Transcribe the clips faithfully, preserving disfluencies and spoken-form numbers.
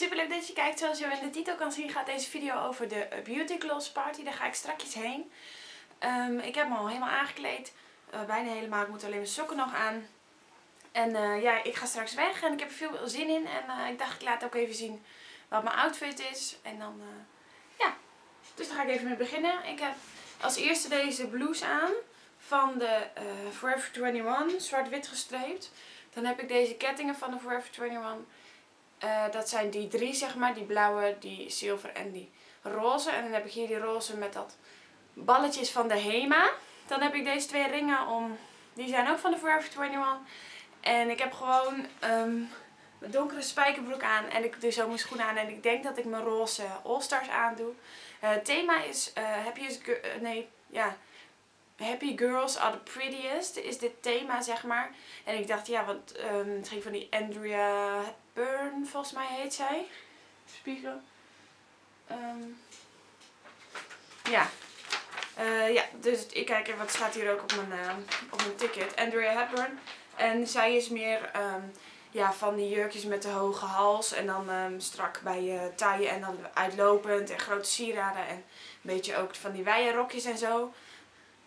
Superleuk dat je kijkt. Zoals je in de titel kan zien gaat deze video over de Beauty Gloss Party. Daar ga ik strakjes heen. Um, ik heb me al helemaal aangekleed. Uh, bijna helemaal. Ik moet alleen mijn sokken nog aan. En uh, ja, ik ga straks weg en ik heb er veel zin in. En uh, ik dacht ik laat ook even zien wat mijn outfit is. En dan, uh, ja. Dus daar ga ik even mee beginnen. Ik heb als eerste deze blouse aan. Van de uh, Forever eenentwintig. Zwart-wit gestreept. Dan heb ik deze kettingen van de Forever eenentwintig. Uh, dat zijn die drie, zeg maar. Die blauwe, die zilver en die roze. En dan heb ik hier die roze met dat balletjes van de HEMA. Dan heb ik deze twee ringen om. Die zijn ook van de Forever eenentwintig. En ik heb gewoon um, mijn donkere spijkerbroek aan. En ik doe zo mijn schoenen aan. En ik denk dat ik mijn roze Allstars aandoe. Uh, het thema is uh, happy, is uh, nee, ja, happy Girls Are The Prettiest. Is dit thema, zeg maar. En ik dacht, ja, want um, het ging van die Andrea Hepburn, volgens mij heet zij. Spiegel. Um, ja. Uh, ja, dus ik kijk even, wat staat hier ook op mijn, uh, op mijn ticket. Andrea Hepburn. En zij is meer um, ja, van die jurkjes met de hoge hals. En dan um, strak bij je uh, taille en dan uitlopend. En grote sieraden. En een beetje ook van die wijenrokjes en zo.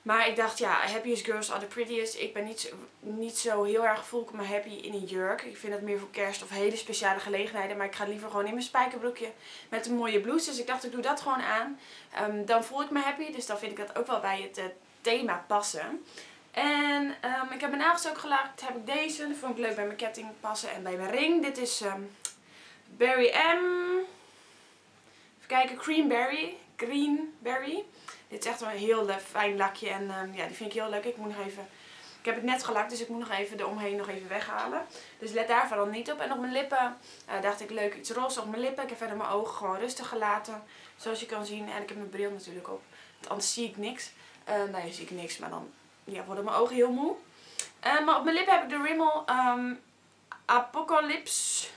Maar ik dacht, ja, happiest girls are the prettiest. Ik ben niet zo, niet zo heel erg voel ik me happy in een jurk. Ik vind dat meer voor kerst of hele speciale gelegenheden. Maar ik ga liever gewoon in mijn spijkerbroekje met een mooie blouse. Dus ik dacht, ik doe dat gewoon aan. Um, dan voel ik me happy. Dus dan vind ik dat ook wel bij het uh, thema passen. En um, ik heb mijn nagels ook gelakt. Heb ik deze. Dat vond ik leuk bij mijn ketting passen en bij mijn ring. Dit is um, Berry M. Even kijken, Creamberry. Greenberry. Dit is echt wel een heel fijn lakje en um, ja, die vind ik heel leuk. Ik moet nog even, ik heb het net gelakt, dus ik moet nog even eromheen nog even weghalen. Dus let daar vooral niet op. En op mijn lippen uh, dacht ik leuk iets roze op mijn lippen. Ik heb verder mijn ogen gewoon rustig gelaten, zoals je kan zien. En ik heb mijn bril natuurlijk op, want anders zie ik niks. Uh, nee, zie ik niks, maar dan ja, worden mijn ogen heel moe. Uh, maar op mijn lippen heb ik de Rimmel um, Apocalips.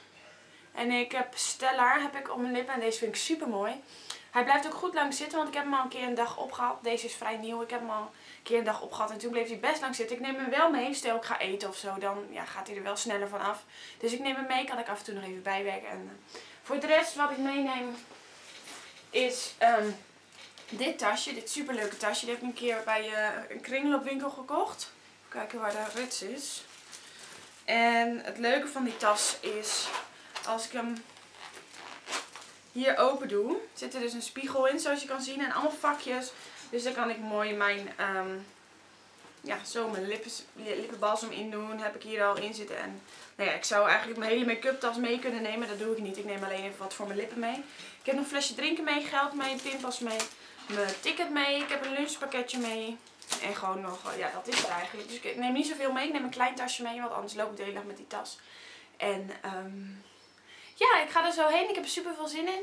En ik heb Stellar heb ik op mijn lippen en deze vind ik super mooi. Hij blijft ook goed lang zitten, want ik heb hem al een keer een dag opgehad. Deze is vrij nieuw. Ik heb hem al een keer een dag opgehad en toen bleef hij best lang zitten. Ik neem hem wel mee. Stel ik ga eten of zo, dan ja, gaat hij er wel sneller van af. Dus ik neem hem mee. Kan ik af en toe nog even bijwerken. En, uh, voor de rest wat ik meeneem is um, dit tasje. Dit superleuke tasje. Die heb ik een keer bij uh, een kringloopwinkel gekocht. Even kijken waar de rits is. En het leuke van die tas is als ik hem hier open doe, zit er dus een spiegel in, zoals je kan zien, en allemaal vakjes. Dus daar kan ik mooi mijn, um, ja, zo mijn lippen, lippenbalsem in doen. Heb ik hier al in zitten. En nou ja, ik zou eigenlijk mijn hele make-up tas mee kunnen nemen. Dat doe ik niet. Ik neem alleen even wat voor mijn lippen mee. Ik heb nog een flesje drinken mee, geld mee, pinpas mee, mijn ticket mee. Ik heb een lunchpakketje mee. En gewoon nog, ja, dat is er eigenlijk. Dus ik neem niet zoveel mee. Ik neem een klein tasje mee, want anders loop ik de hele dag met die tas. En, um, ja, ik ga er zo heen. Ik heb er super veel zin in.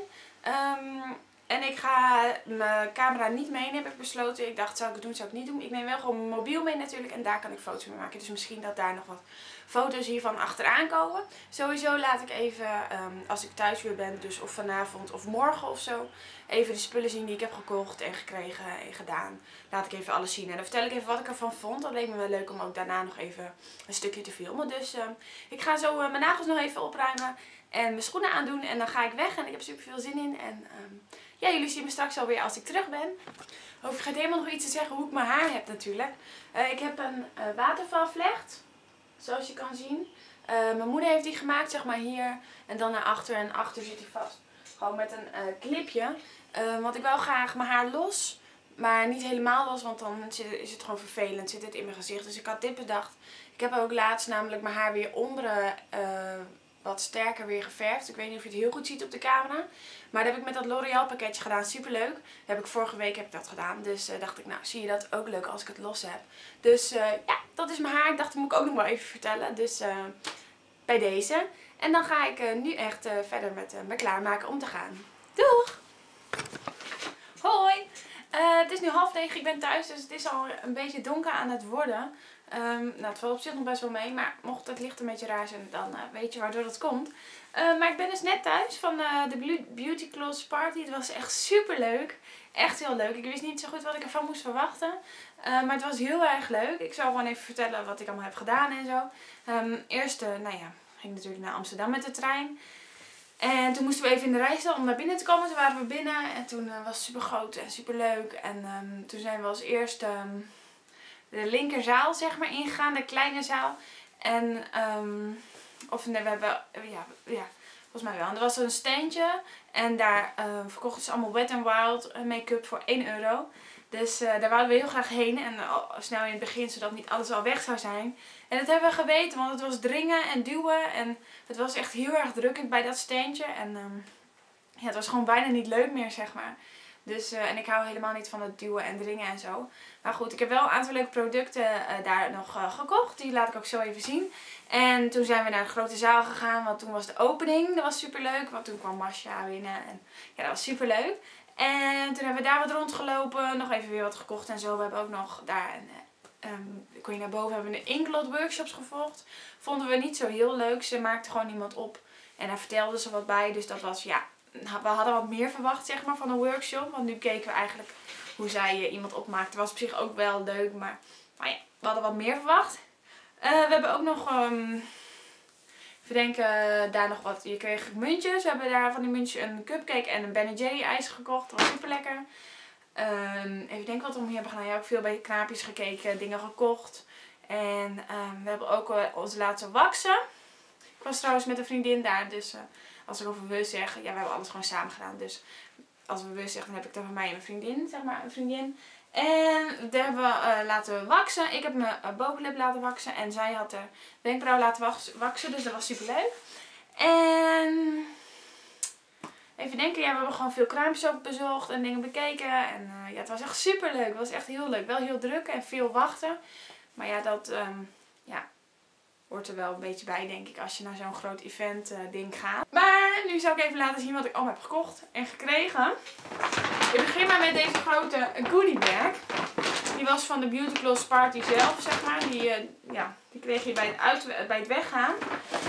Um, en ik ga mijn camera niet meenemen, heb ik besloten. Ik dacht, zou ik het doen, zou ik het niet doen. Ik neem wel gewoon mijn mobiel mee natuurlijk. En daar kan ik foto's mee maken. Dus misschien dat daar nog wat foto's hiervan achteraan komen. Sowieso laat ik even, um, als ik thuis weer ben, dus of vanavond of morgen of zo, even de spullen zien die ik heb gekocht en gekregen en gedaan. Laat ik even alles zien. En dan vertel ik even wat ik ervan vond. Dat leek me wel leuk om ook daarna nog even een stukje te filmen. Dus um, ik ga zo uh, mijn nagels nog even opruimen. En mijn schoenen aandoen en dan ga ik weg en ik heb super veel zin in. En um, ja, jullie zien me straks alweer als ik terug ben. Over, ik ga helemaal nog iets te zeggen hoe ik mijn haar heb natuurlijk. Uh, ik heb een uh, watervalvlecht, zoals je kan zien. Uh, mijn moeder heeft die gemaakt, zeg maar hier en dan naar achter en achter zit hij vast. Gewoon met een uh, clipje, uh, want ik wou graag mijn haar los. Maar niet helemaal los, want dan is het gewoon vervelend, zit het in mijn gezicht. Dus ik had dit bedacht. Ik heb ook laatst namelijk mijn haar weer onder... Uh, wat sterker weer geverfd. Ik weet niet of je het heel goed ziet op de camera. Maar dat heb ik met dat L'Oreal pakketje gedaan. Superleuk. Heb ik vorige week heb ik dat gedaan. Dus uh, dacht ik, nou zie je dat ook leuk als ik het los heb. Dus uh, ja, dat is mijn haar. Ik dacht, dat moet ik ook nog maar even vertellen. Dus uh, bij deze. En dan ga ik uh, nu echt uh, verder met uh, me klaarmaken om te gaan. Doeg! Hoi! Uh, het is nu half negen. Ik ben thuis. Dus het is al een beetje donker aan het worden. Um, nou, het valt op zich nog best wel mee, maar mocht het licht een beetje raar zijn, dan uh, weet je waardoor dat komt. Uh, maar ik ben dus net thuis van uh, de Beauty Gloss Party. Het was echt super leuk. Echt heel leuk. Ik wist niet zo goed wat ik ervan moest verwachten. Uh, maar het was heel erg leuk. Ik zal gewoon even vertellen wat ik allemaal heb gedaan en zo. Um, eerst, uh, nou ja, ging natuurlijk naar Amsterdam met de trein. En toen moesten we even in de rij staan om naar binnen te komen. Toen waren we binnen en toen uh, was het super groot en super leuk. En um, toen zijn we als eerst um, de linkerzaal, zeg maar, ingegaan, de kleine zaal. En um, of nee, we hebben, ja, ja, volgens mij wel. En er was een steentje en daar uh, verkochten ze allemaal Wet n Wild make-up voor één euro. Dus uh, daar wouden we heel graag heen en uh, snel in het begin, zodat niet alles al weg zou zijn. En dat hebben we geweten, want het was dringen en duwen en het was echt heel erg drukkend bij dat steentje. En um, ja, het was gewoon bijna niet leuk meer, zeg maar. Dus, uh, en ik hou helemaal niet van het duwen en dringen en zo. Maar goed, ik heb wel een aantal leuke producten uh, daar nog uh, gekocht. Die laat ik ook zo even zien. En toen zijn we naar de grote zaal gegaan, want toen was de opening. Dat was super leuk, want toen kwam Masha binnen. En, ja, dat was super leuk. En toen hebben we daar wat rondgelopen, nog even weer wat gekocht en zo. We hebben ook nog daar, een, um, kon je naar boven, hebben we de Inglot workshops gevolgd. Vonden we niet zo heel leuk. Ze maakte gewoon iemand op en daar vertelde ze wat bij. Dus dat was, ja, we hadden wat meer verwacht, zeg maar, van een workshop. Want nu keken we eigenlijk hoe zij iemand opmaakte. Was op zich ook wel leuk, maar, maar ja, we hadden wat meer verwacht. Uh, we hebben ook nog, um, even denken, daar nog wat. Je kreeg muntjes. We hebben daar van die muntjes een cupcake en een Ben en Jerry ijs gekocht. Dat was super lekker. Um, even denken wat we hier hebben gedaan. Ja, ook veel bij knaapjes gekeken, dingen gekocht. En um, we hebben ook uh, ons laten waksen. Ik was trouwens met een vriendin daar, dus uh, als ik over we zeg, ja, we hebben alles gewoon samen gedaan. Dus als we we zeggen, dan heb ik dan van mij en mijn vriendin, zeg maar, een vriendin. En daar hebben we uh, laten waksen. Ik heb mijn uh, bovenlip laten waksen en zij had haar wenkbrauw laten waksen, dus dat was super leuk. En even denken, ja, we hebben gewoon veel kruimpjes ook bezocht en dingen bekeken. En uh, ja, het was echt super leuk. Het was echt heel leuk. Wel heel druk en veel wachten. Maar ja, dat, um, ja... hoort er wel een beetje bij, denk ik, als je naar zo'n groot event uh, ding gaat. Maar nu zal ik even laten zien wat ik allemaal heb gekocht en gekregen. Ik begin maar met deze grote goodie bag. Die was van de Beauty Gloss Party zelf, zeg maar. Die, uh, ja, die kreeg je bij het, uit, bij het weggaan.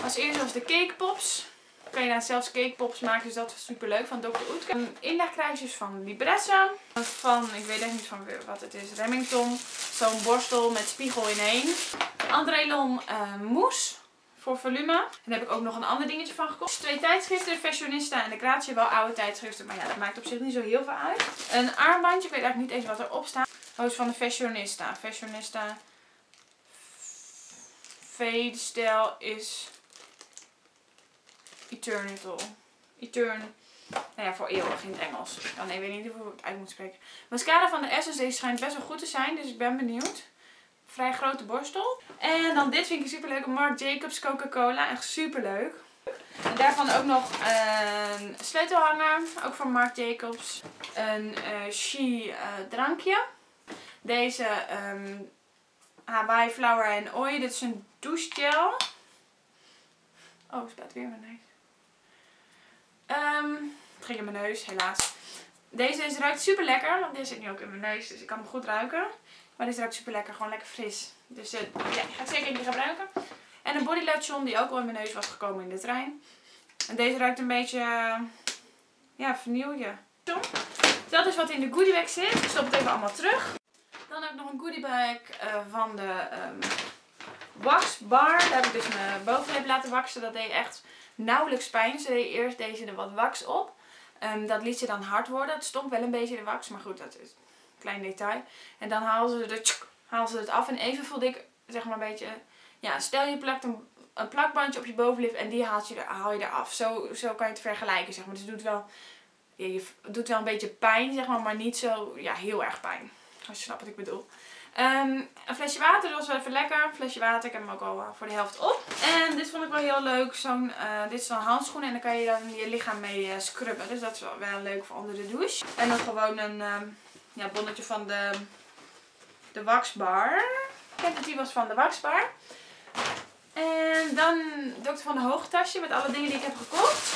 Als eerste was de cake pops. Dan kan je daar zelfs cake pops maken, dus dat was super leuk. Van dokter Oetke. Inlegkruisjes van Libresse. Van, ik weet echt niet van wat het is, Remington. Zo'n borstel met spiegel in één. Andrelon uh, mousse voor volume. En daar heb ik ook nog een ander dingetje van gekocht. Twee tijdschriften, Fashionista en de Kratie. Wel oude tijdschriften, maar ja, dat maakt op zich niet zo heel veel uit. Een armbandje, ik weet eigenlijk niet eens wat erop staat. Oh, is van de Fashionista. Fashionista. Fade stijl is Eternal. Etern. Nou ja, voor eeuwig in het Engels. Dan nee, ik weet niet hoe ik het uit moet spreken. Mascara van de Essence. Deze schijnt best wel goed te zijn, dus ik ben benieuwd. Vrij grote borstel. En dan dit vind ik super leuk. Marc Jacobs Coca-Cola. Echt super leuk. En daarvan ook nog een sleutelhanger. Ook van Marc Jacobs. Een uh, She uh, drankje. Deze um, Hawaii Flower en Ooi. Dit is een douchegel. Oh, staat weer mijn neus. Um, het ging in mijn neus, helaas. Deze is, ruikt super lekker. Want deze zit nu ook in mijn neus, dus ik kan hem goed ruiken. Maar dit ruikt super lekker, gewoon lekker fris. Dus uh, ja, ik ga het zeker even gebruiken. En een body lotion die ook al in mijn neus was gekomen in de trein. En deze ruikt een beetje, uh, ja, vanille. Dat is wat in de goodie bag zit. Ik stop het even allemaal terug. Dan heb ik nog een goodie bag uh, van de um, waxbar. Daar heb ik dus mijn bovenlip laten waxen. Dat deed echt nauwelijks pijn. Ze deed eerst deze er wat wax op. Um, dat liet ze dan hard worden. Het stond wel een beetje de wax, maar goed, dat is... klein detail. En dan haal ze, de, tsk, haal ze het af. En even voelde ik, zeg maar, een beetje... Ja, stel je plakt een, een plakbandje op je bovenlip en die haal je, er, haal je eraf. Zo, zo kan je het vergelijken, zeg maar. Dus het doet wel, ja, je, doet wel een beetje pijn, zeg maar. Maar niet zo, ja, heel erg pijn. Als je snapt wat ik bedoel. Um, een flesje water, dat was wel even lekker. Een flesje water, ik heb hem ook al voor de helft op. En dit vond ik wel heel leuk. Zo'n, uh, dit is zo'n handschoen en daar kan je dan je lichaam mee uh, scrubben. Dus dat is wel, wel leuk voor onder de douche. En dan gewoon een... Um, Ja, bonnetje van de, de waxbar. Ik heb het, die was van de waxbar. En dan dokter van de Hoogtasje met alle dingen die ik heb gekocht.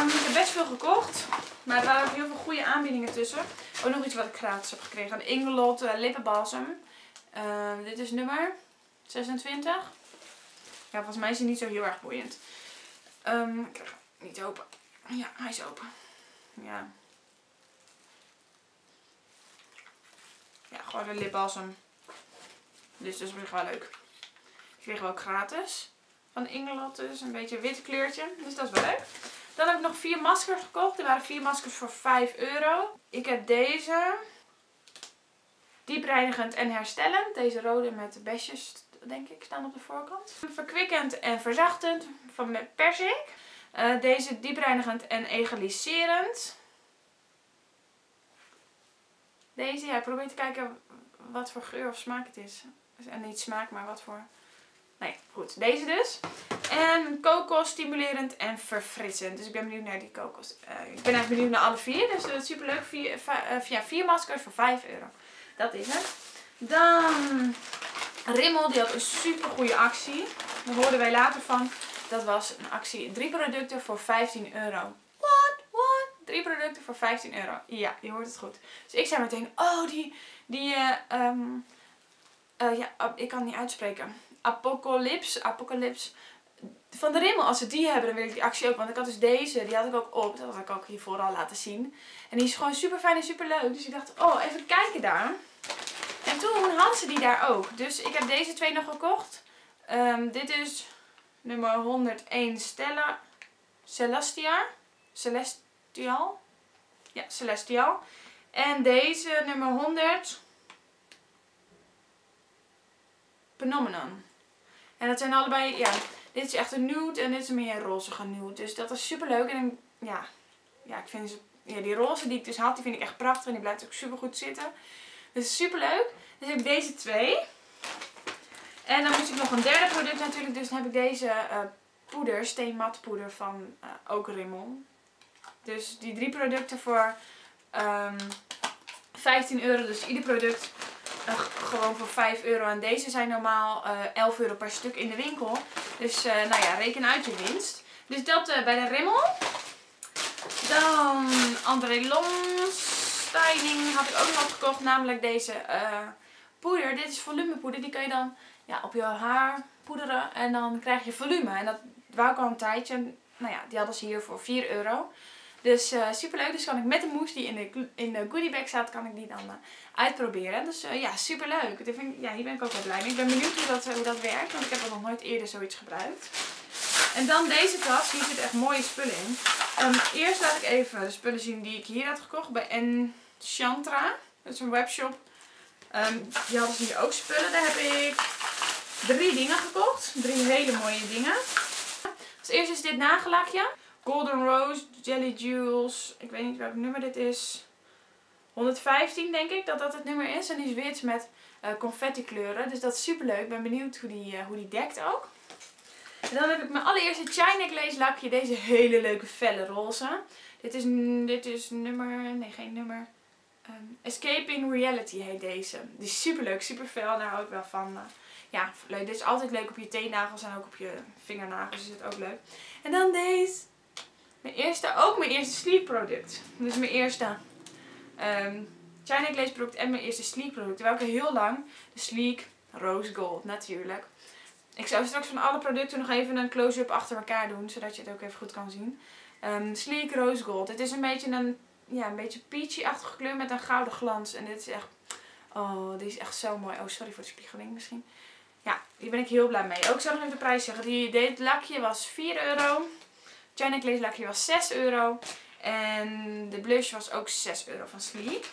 Um, ik heb best veel gekocht. Maar er waren ook heel veel goede aanbiedingen tussen. Ook nog iets wat ik gratis heb gekregen. Een Inglot uh, lippenbalsem. Uh, dit is nummer zesentwintig. Ja, volgens mij is hij niet zo heel erg boeiend. Um, ik krijg hem niet open. Ja, hij is open. Ja. Ja, gewoon een lipbalsem. Dus dat is misschien wel leuk. Ik kreeg hem ook gratis. Van Inglot dus. Een beetje een wit kleurtje. Dus dat is wel leuk. Dan heb ik nog vier maskers gekocht. Er waren vier maskers voor vijf euro. Ik heb deze. Diepreinigend en herstellend. Deze rode met besjes, denk ik, staan op de voorkant. Verkwikkend en verzachtend van met persik. Uh, deze diepreinigend en egaliserend. Deze, ja, probeer te kijken wat voor geur of smaak het is. En niet smaak, maar wat voor... Nee, goed. Deze dus. En kokos, stimulerend en verfrissend. Dus ik ben benieuwd naar die kokos. Uh, ik ben echt benieuwd naar alle vier. Dus dat is superleuk. Vier, uh, ja, vier maskers voor vijf euro. Dat is het. Dan Rimmel, die had een super goede actie. Daar hoorden wij later van. Dat was een actie. Drie producten voor vijftien euro. What? What? Drie producten voor vijftien euro. Ja, je hoort het goed. Dus ik zei meteen, oh die, die, uh, um, uh, ja, uh, ik kan het niet uitspreken. Apocalips, Apocalips. Van de Rimmel, als ze die hebben, dan wil ik die actie ook. Want ik had dus deze, die had ik ook op. Dat had ik ook hiervoor al laten zien. En die is gewoon super fijn en super leuk. Dus ik dacht, oh, even kijken daar. En toen had ze die daar ook. Dus ik heb deze twee nog gekocht. Um, dit is nummer honderdéén Stellar Celestial. Celestial. Ja, Celestial. En deze nummer honderd. Phenomenon. En dat zijn allebei, ja... Dit is echt een nude en dit is een meer rozige nude. Dus dat is super leuk. En ja, ja, ik vind ze, ja, die roze die ik dus had, die vind ik echt prachtig. En die blijft ook super goed zitten. Dus super leuk. Dus heb ik deze twee. En dan moest ik nog een derde product natuurlijk. Dus dan heb ik deze uh, poeder, steenmat poeder van uh, ook Rimmel. Dus die drie producten voor um, vijftien euro. Dus ieder product... Uh, gewoon voor vijf euro. En deze zijn normaal uh, elf euro per stuk in de winkel. Dus uh, nou ja, reken uit je winst. Dus dat uh, bij de Rimmel. Dan Andrelon styling had ik ook nog gekocht. Namelijk deze uh, poeder. Dit is volumepoeder. Die kan je dan, ja, op je haar poederen. En dan krijg je volume. En dat wou ik al een tijdje. Nou ja, die hadden ze hier voor vier euro. Dus uh, super leuk. Dus kan ik met de mousse die in de, in de goodie bag staat, kan ik die dan uh, uitproberen. Dus uh, ja, super leuk. Dat vind ik, ja, hier ben ik ook wel blij mee. Ik ben benieuwd hoe dat, hoe dat werkt. Want ik heb dat nog nooit eerder zoiets gebruikt. En dan deze tas. Hier zit echt mooie spullen in. Um, eerst laat ik even de spullen zien die ik hier had gekocht. Bij Enchantra. Dat is een webshop. Um, die hadden ze hier ook spullen. Daar heb ik drie dingen gekocht. Drie hele mooie dingen. Als eerste is dit nagellakje. Golden Rose, Jelly Jewels, ik weet niet welk nummer dit is, honderdvijftien denk ik dat dat het nummer is. En die is wit met uh, confetti kleuren, dus dat is super leuk. Ik ben benieuwd hoe die, uh, hoe die dekt ook. En dan heb ik mijn allereerste China Glaze lakje, deze hele leuke felle roze. Dit is, dit is nummer, nee geen nummer, um, Escaping Reality heet deze. Die is super leuk, super fel, daar hou ik wel van. Uh, ja, leuk. Dit is altijd leuk op je teennagels en ook op je vingernagels is het ook leuk. En dan deze. Mijn eerste, ook mijn eerste Sleek product. Dus mijn eerste um, China Glaze product en mijn eerste Sleek product. Welke heel lang. De Sleek Rose Gold, natuurlijk. Ik zou straks van alle producten nog even een close-up achter elkaar doen. Zodat je het ook even goed kan zien. Um, Sleek Rose Gold. Het is een beetje een, ja, een beetje peachy-achtige kleur met een gouden glans. En dit is echt... Oh, die is echt zo mooi. Oh, sorry voor de spiegeling misschien. Ja, hier ben ik heel blij mee. Ook oh, zou nog even de prijs zeggen. Die, dit lakje was vier euro. China Glaze lakje was zes euro. En de blush was ook zes euro van Sleek.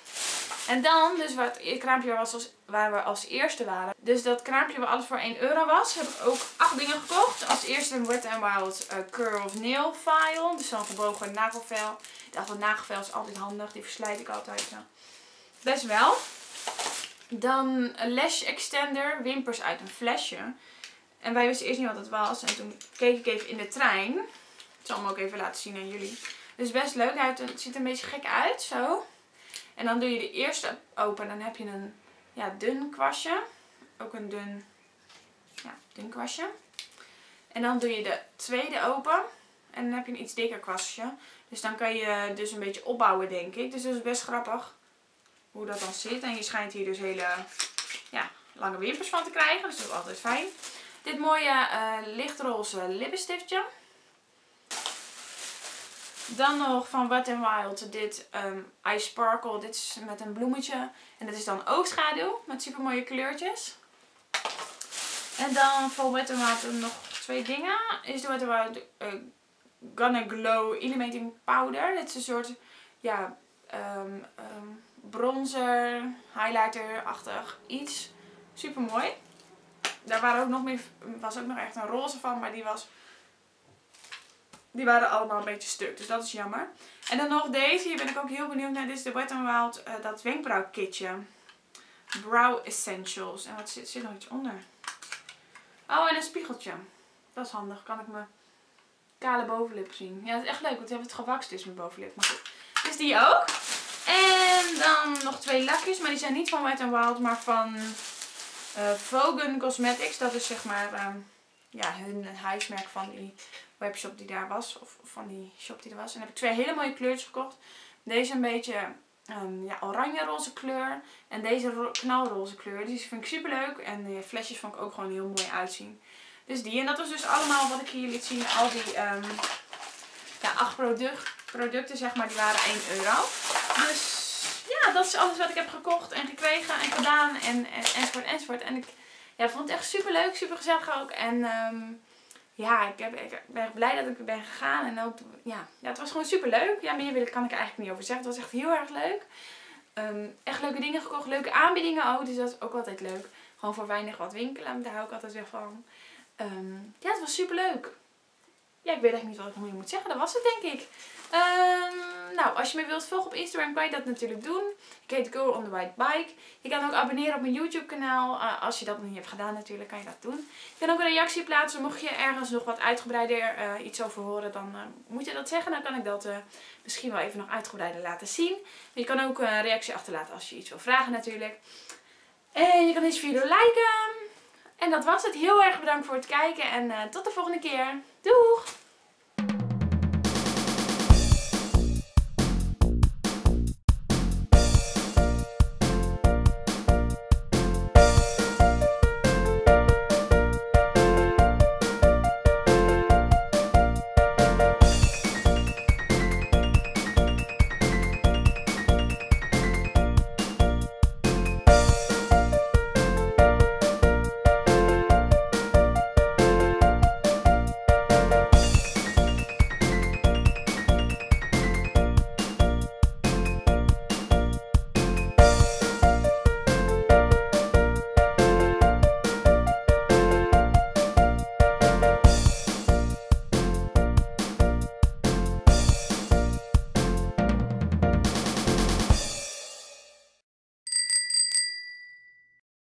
En dan, dus wat het kraampje was als, waar we als eerste waren. Dus dat kraampje waar alles voor één euro was, heb ik ook acht dingen gekocht. Als eerste een Wet n Wild uh, Curl Nail File. Dus zo'n gebogen nagelvel. Ik dacht dat nagelvel is altijd handig. Die verslijt ik altijd. Nou, best wel. Dan een Lash Extender. Wimpers uit een flesje. En wij wisten eerst niet wat het was. En toen keek ik even in de trein. Ik zal hem ook even laten zien aan jullie. Dus best leuk. Het ziet er een beetje gek uit. Zo. En dan doe je de eerste open. Dan heb je een, ja, dun kwastje. Ook een dun, ja, dun kwastje. En dan doe je de tweede open. En dan heb je een iets dikker kwastje. Dus dan kan je dus een beetje opbouwen, denk ik. Dus dat is best grappig hoe dat dan zit. En je schijnt hier dus hele, ja, lange wimpers van te krijgen. Dus dat is altijd fijn. Dit mooie uh, lichtroze lippenstiftje. Dan nog van Wet n Wild dit um, Ice Sparkle. Dit is met een bloemetje. En dit is dan oogschaduw met super mooie kleurtjes. En dan van Wet n Wild nog twee dingen. Is de Wet n Wild uh, Gonna Glow Illuminating Powder. Dit is een soort, ja, um, um, bronzer, highlighter-achtig iets. Super mooi. Daar waren ook nog meer, was ook nog echt een roze van, maar die was... Die waren allemaal een beetje stuk, dus dat is jammer. En dan nog deze, hier ben ik ook heel benieuwd naar. Dit is de Wet n Wild, uh, dat wenkbrauwkitje. Brow Essentials. En wat zit, zit nog iets onder? Oh, en een spiegeltje. Dat is handig, kan ik mijn kale bovenlip zien. Ja, dat is echt leuk, want het gewakst is mijn bovenlip. Maar goed, dus die ook. En dan nog twee lakjes, maar die zijn niet van Wet n Wild, maar van uh, Vogue Cosmetics. Dat is zeg maar uh, ja, hun huismerk van die... webshop die daar was. Of van die shop die er was. En heb ik twee hele mooie kleurtjes gekocht. Deze een beetje um, ja, oranje-roze kleur. En deze knalroze kleur. Die vind ik super leuk. En de flesjes vond ik ook gewoon heel mooi uitzien. Dus die. En dat was dus allemaal wat ik hier liet zien. Al die um, ja, acht product, producten zeg maar. Die waren één euro. Dus ja, dat is alles wat ik heb gekocht. En gekregen. En gedaan. En, en, enzovoort. Enzovoort. En ik ja, vond het echt super leuk. Super gezellig ook. En... Um, Ja, ik, heb, ik ben blij dat ik ben gegaan. En ook, ja, ja, het was gewoon super leuk. Ja, meer kan ik er eigenlijk niet over zeggen. Het was echt heel erg leuk. Um, echt leuke dingen gekocht. Leuke aanbiedingen ook. Dus dat is ook altijd leuk. Gewoon voor weinig wat winkelen. Daar hou ik altijd weer van. Um, ja, het was super leuk. Ja, ik weet echt niet wat ik nog meer moet zeggen. Dat was het, denk ik. Um, nou, als je me wilt volgen op Instagram, kan je dat natuurlijk doen. Ik heet Girl on the White Bike. Je kan ook abonneren op mijn YouTube kanaal. Uh, als je dat nog niet hebt gedaan natuurlijk, kan je dat doen. Je kan ook een reactie plaatsen. Mocht je ergens nog wat uitgebreider uh, iets over horen, dan uh, moet je dat zeggen. Dan kan ik dat uh, misschien wel even nog uitgebreider laten zien. Je kan ook een reactie achterlaten als je iets wil vragen natuurlijk. En je kan deze video liken. En dat was het. Heel erg bedankt voor het kijken. En uh, tot de volgende keer. Doeg!